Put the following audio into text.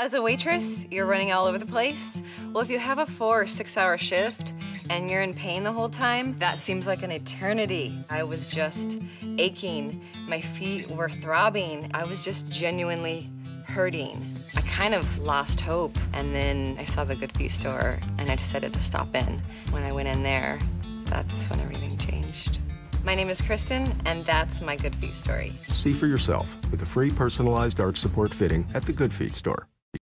As a waitress, you're running all over the place. Well, if you have a 4 or 6 hour shift and you're in pain the whole time, that seems like an eternity. I was just aching. My feet were throbbing. I was just genuinely hurting. I kind of lost hope. And then I saw the Good Feet Store and I decided to stop in. When I went in there, that's when everything changed. My name is Kristen, and that's my Good Feet story. See for yourself with a free personalized arch support fitting at the Good Feet Store.